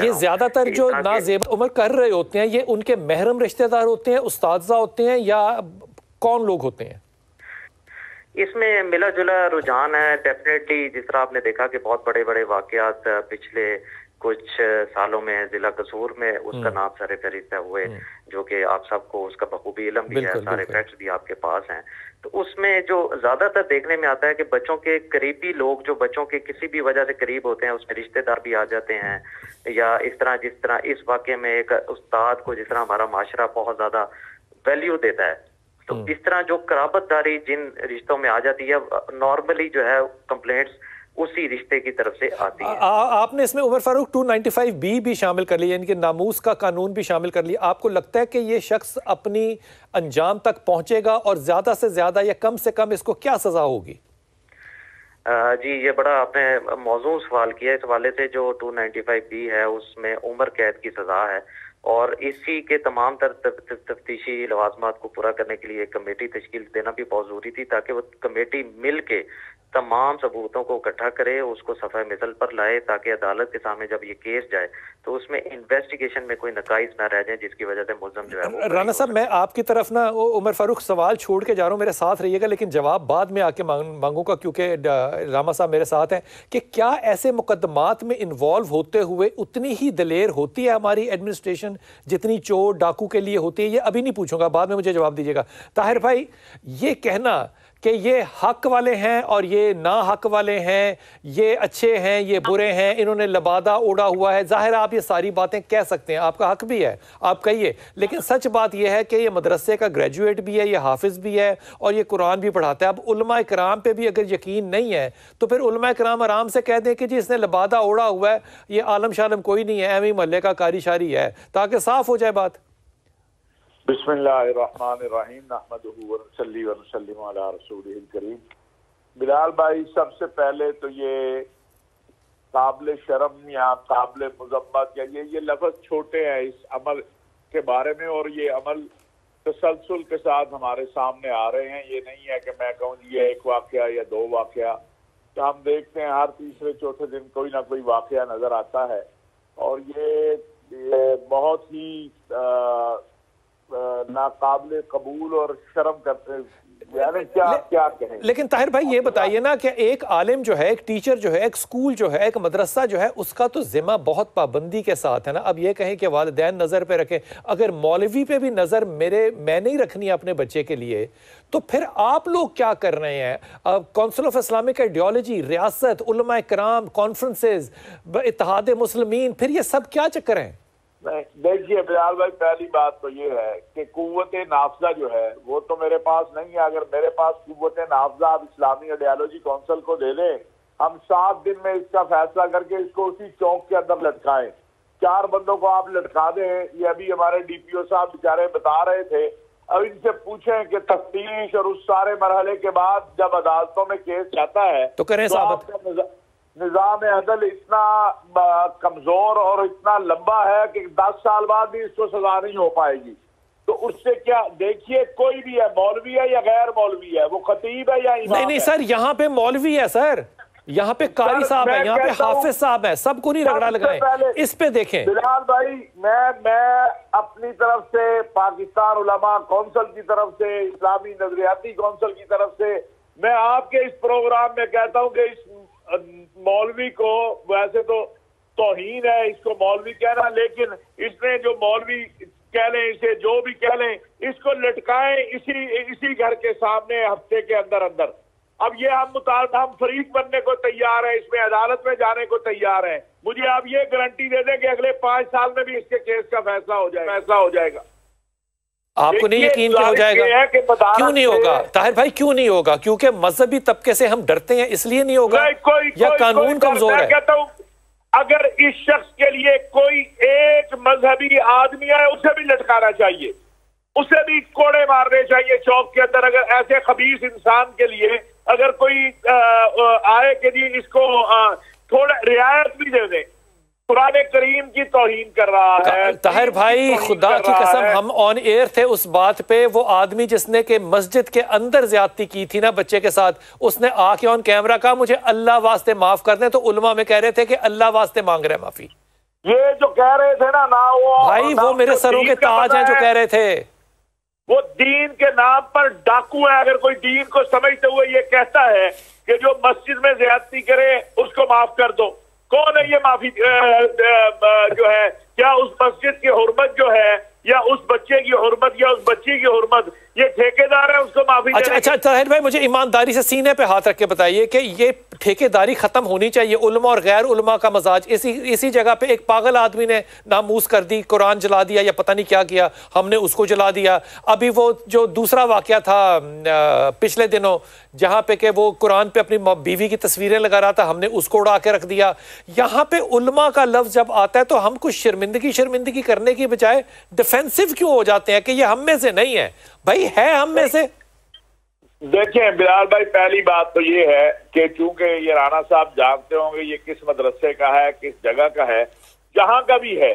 ये ज़्यादातर जो नाज़ेब उम्र कर रहे होते हैं, ये उनके महरम रिश्तेदार होते हैं, उस्तादजा होते हैं, या कौन लोग होते हैं? इसमें मिला जुला रुझान है डेफिनेटली। जिस तरह आपने देखा कि बहुत बड़े बड़े वाक़यात पिछले कुछ सालों में जिला कसूर में उसका नाम सारे फहरिस्त हुए, जो कि आप सबको उसका बखूबी इलम भी है, सारे फैक्ट्स भी आपके पास हैं। तो उसमें जो ज्यादातर देखने में आता है कि बच्चों के करीबी लोग जो बच्चों के किसी भी वजह से करीब होते हैं, उसमें रिश्तेदार भी आ जाते हैं, या इस तरह जिस तरह इस वाक़े में एक उस्ताद को जिस तरह हमारा माशरा बहुत ज्यादा वैल्यू देता है, तो इस तरह जो कराबतदारी जिन रिश्तों में आ जाती है, नॉर्मली जो है कंप्लेंट्स उसी रिश्ते की तरफ से आती है। आपने इसमें उमर फारूक 295 बी भी शामिल कर लिया, इनके नामूस का कानून भी शामिल कर लिया। आपको लगता है कि ये शख्स अपनी अंजाम तक पहुंचेगा, और ज़्यादा से ज़्यादा या कम से कम इसको क्या सज़ा होगी? जी, ये बड़ा आपने मौजूद सवाल किया। इस हवाले से जो 295 बी है उसमें उम्र कैद की सज़ा है, और इसी के तमाम तफ्तीशी लवाजमात को पूरा करने के लिए एक कमेटी तश्कील देना भी बहुत ज़रूरी थी, ताकि वो कमेटी मिल के तमाम सबूतों को इकट्ठा करे, उसको सफ़ा मिसल पर लाए, ताकि अदालत के सामने जब ये केस जाए तो उसमें इन्वेस्टिगेशन में कोई नकाइज ना रह जाए, जिसकी वजह से मुलज़िम जो है। राना साहब, मैं आपकी तरफ ना उमर फारूक सवाल छोड़ के जा रहा हूँ, मेरे साथ रहिएगा, लेकिन जवाब बाद में आके मांगूंगा, क्योंकि रामा साहब मेरे साथ हैं, कि क्या ऐसे मुकदमात में इन्वॉल्व होते हुए उतनी ही दिलेर होती है हमारी एडमिनिस्ट्रेशन जितनी चोर डाकू के लिए होती है? ये अभी नहीं पूछूंगा, बाद में मुझे जवाब दीजिएगा। ताहिर भाई, ये कहना कि ये हक वाले हैं और ये ना हक वाले हैं, ये अच्छे हैं, ये बुरे हैं, इन्होंने लबादा ओढ़ा हुआ है, जाहिर आप ये सारी बातें कह सकते हैं, आपका हक भी है, आप कहिए, लेकिन सच बात ये है कि ये मदरसे का ग्रेजुएट भी है, ये हाफिज़ भी है, और ये कुरान भी पढ़ाता है। अब उलमा कराम पे भी अगर यकीन नहीं है तो फिर उलमा कराम आराम से कह दें कि जी इसने लबादा ओढ़ा हुआ है, ये आलम शालम कोई नहीं है, एमी महल्ले का कारी शारी है, ताकि साफ हो जाए बात। बिस्मिल्लाहिर्रहमानिर्रहीम, नहमदुहु व नसल्ली व नसल्लिमु अला रसूलिहिल करीम। बिलाल भाई, सबसे पहले तो ये काबिल शर्म या काबिल मुजम्मत या ये लफ्ज़ छोटे हैं इस अमल के बारे में, और ये अमल तसलसल के साथ हमारे सामने आ रहे हैं। ये नहीं है कि मैं कहूँ ये एक वाक़या या दो वाक़या, तो हम देखते हैं हर तीसरे चौथे दिन कोई ना कोई वाक़या नज़र आता है, और ये बहुत ही नाकाबिले कबूल और शर्म करते हैं। यानी क्या कहें? लेकिन ताहिर भाई ये बताइए ना कि एक आलिम जो है, एक टीचर जो है, एक स्कूल जो है, एक मदरसा जो है, उसका तो जिम्मा बहुत पाबंदी के साथ है ना। अब ये कहें कि वालिदैन नज़र पे रखें, अगर मौलवी पे भी नज़र मैं नहीं रखनी अपने बच्चे के लिए, तो फिर आप लोग क्या कर रहे हैं? अब काउंसिल ऑफ इस्लामिक आइडियोलॉजी, रियासत, उलमा कराम, कॉन्फ्रेंसेज, इत्तेहाद मुस्लिमीन, फिर ये सब क्या चक्कर हैं? देखिए बिलाल भाई, पहली बात तो ये है कि कुव्वत नाफजा जो है वो तो मेरे पास नहीं है। अगर मेरे पास कुव्वत नाफजा आप इस्लामी आइडियोलॉजी काउंसिल को दे दें, हम 7 दिन में इसका फैसला करके इसको उसी चौक के अंदर लटकाएं, 4 बंदों को आप लटका दें। ये अभी हमारे DPO साहब बेचारे बता रहे थे। अब इनसे पूछें कि तफ्तीश और उस सारे मरहले के बाद जब अदालतों में केस जाता है तो करें साबित। निज़ाम अदल इतना कमज़ोर और इतना लंबा है कि 10 साल बाद भी इसको सजा नहीं हो पाएगी। तो उससे क्या, देखिए कोई भी है, मौलवी है या गैर मौलवी है, वो खतीब है या इमाम है। नहीं सर, यहाँ पे मौलवी है सर, यहाँ पे कारी साहब है, यहाँ पे हाफिज साहब है, सबको नहीं रगड़ा लगाएं, इस पे देखें। बिलाल भाई, मैं अपनी तरफ से, पाकिस्तान उलेमा काउंसिल की तरफ से, इस्लामी नजरियाती काउंसिल की तरफ से, मैं आपके इस प्रोग्राम में कहता हूँ कि इस मौलवी को, वैसे तो तौहीन है इसको मौलवी कहना, लेकिन इसने जो मौलवी कह लें, इसे जो भी कह लें, इसको लटकाएं इसी घर के सामने हफ्ते के अंदर अंदर। अब ये हम फरीक बनने को तैयार हैं, इसमें अदालत में जाने को तैयार हैं। मुझे आप ये गारंटी दे दें कि अगले 5 साल में भी इसके केस का फैसला हो जाएगा। आपको नहीं यकीन हो जाएगा? क्यों नहीं होगा ताहिर भाई, क्यों नहीं होगा? क्योंकि मजहबी तबके से हम डरते हैं, इसलिए नहीं होगा, या कानून कमजोर है? कहता हूं, अगर इस शख्स के लिए कोई एक मजहबी आदमी आए, उसे भी लटकाना चाहिए, उसे भी कोड़े मारने चाहिए चौक के अंदर। अगर ऐसे खबीस इंसान के लिए अगर कोई आए कि जी इसको थोड़ा रियायत भी दे दें, कुरान करीम की तौहीन कर रहा है। ताहिर भाई, खुदा की कसम, हम ऑन एयर थे उस बात पे, वो आदमी जिसने के मस्जिद के अंदर ज्यादती की थी ना बच्चे के साथ, उसने आके ऑन कैमरा कहा मुझे अल्लाह वास्ते माफ कर दें, तो उलमा में कह रहे थे कि अल्लाह वास्ते मांग रहे माफी। ये जो कह रहे थे ना ना वो भाई वो मेरे सरों के ताज हैं जो कह रहे थे, वो दीन के नाम पर डाकू है। अगर कोई दीन को समझते हुए ये कहता है कि जो मस्जिद में ज्यादती करे उसको माफ कर दो, कौन है ये माफी जो है? क्या उस मस्जिद की हुर्मत जो है या उस बच्चे की हुर्मत या उस बच्ची की हुर्मत ये ठेकेदार है उसको माफी? अच्छा अच्छा ताहिर भाई, मुझे ईमानदारी से सीने पे हाथ रख के बताइए कि ये ठेकेदारी खत्म होनी चाहिए उलमा और गैर उलमा का मजाज। इसी जगह पे एक पागल आदमी ने नामूस कर दी, कुरान जला दिया या पता नहीं क्या किया, हमने उसको जला दिया। अभी वो जो दूसरा वाकया था पिछले दिनों जहाँ पे कि वो कुरान पे अपनी बीवी की तस्वीरें लगा रहा था, हमने उसको उड़ा के रख दिया। यहाँ पे उलमा का लफ्ज़ जब आता है तो हम कुछ शर्मिंदगी करने की बजाय डिफेंसिव क्यों हो जाते हैं कि ये हम में से नहीं है? भाई है हम में से। देखें बिलाल भाई, पहली बात तो ये है कि चूंकि ये राणा साहब जानते होंगे ये किस मदरसे का है, किस जगह का है, जहां का भी है,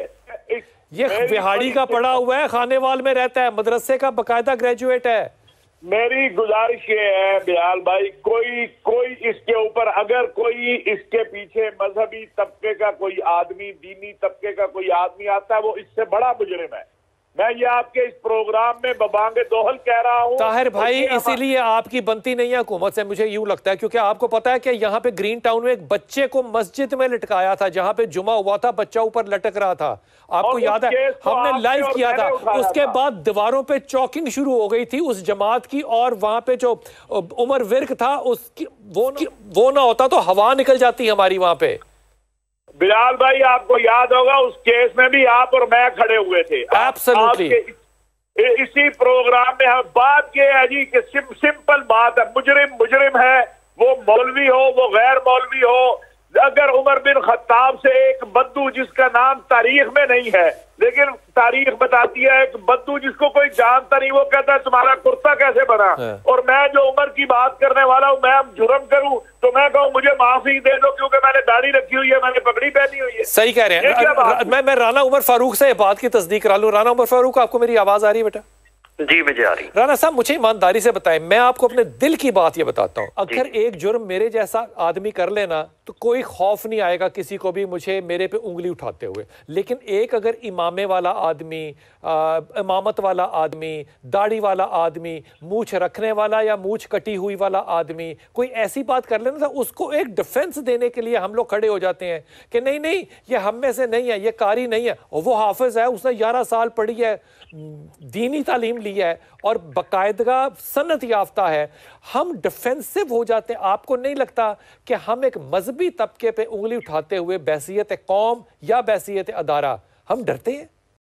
ये बिहाड़ी का पड़ा हुआ है, खानेवाल में रहता है, मदरसे का बकायदा ग्रेजुएट है। मेरी गुजारिश ये है बिलाल भाई, कोई इसके ऊपर अगर कोई इसके पीछे मजहबी तबके का कोई आदमी, दीनी तबके का कोई आदमी आता है, वो इससे बड़ा मुजरिम है। मैं ये आपके इस प्रोग्राम में बबांगे दोहल कह रहा हूँ ताहिर भाई, इसीलिए आपकी बनती नहीं है हुकूमत से, मुझे यूं लगता है, क्योंकि आपको पता है कि यहाँ पे ग्रीन टाउन में एक बच्चे को मस्जिद में लटकाया था जहाँ पे जुमा हुआ था, बच्चा ऊपर लटक रहा था, आपको याद है, हमने लाइव किया था। उसके बाद दीवारों पे चौकिंग शुरू हो गई थी उस जमात की, और वहाँ पे जो उमर विर्क था उसकी वो ना होता तो हवा निकल जाती हमारी वहाँ पे। बिलाल भाई आपको याद होगा उस केस में भी आप और मैं खड़े हुए थे। इसी प्रोग्राम में हम बात यह है जी कि सिंपल बात है, मुजरिम है, वो मौलवी हो वो गैर मौलवी हो। अगर उमर बिन खत्ताब से एक बद्दू जिसका नाम तारीख में नहीं है लेकिन तारीख बताती है, एक बद्दू जिसको कोई जानता नहीं, वो कहता है तुम्हारा कुर्ता कैसे बना, और मैं जो उमर की बात करने वाला हूँ, मैं अब जुर्म करूँ तो मैं कहूँ मुझे माफी दे दो क्योंकि मैंने दाढ़ी रखी हुई है, मैंने पगड़ी पहनी हुई है। सही कह रहे हैं। मैं राना उमर फारूक से बात की तस्दीक करा लूँ। राना उमर फारूक, आपको मेरी आवाज आ रही है बेटा? जी मुझे आ रही। राणा साहब मुझे ईमानदारी से बताएं, मैं आपको अपने दिल की बात ये बताता हूँ, अगर एक जुर्म मेरे जैसा आदमी कर लेना तो कोई खौफ नहीं आएगा किसी को भी मुझे मेरे पे उंगली उठाते हुए, लेकिन एक अगर इमामे वाला आदमी, इमामत वाला आदमी, दाढ़ी वाला आदमी, मूछ रखने वाला या मूछ कटी हुई वाला आदमी कोई ऐसी बात कर लेना तो उसको एक डिफेंस देने के लिए हम लोग खड़े हो जाते हैं कि नहीं नहीं ये हम में से नहीं है, ये कारी नहीं है, वो हाफिज है, उसने 11 साल पढ़ी है, दीनी तालीम लिया है और बाकायदा सनत याफ्ता है, हम डिफेंसिव हो जाते हैं। आपको नहीं लगता कि हम एक मजहबी तबके पे उंगली उठाते हुए बहसीयत कौम या बहसीयत अदारा हम डरते हैं?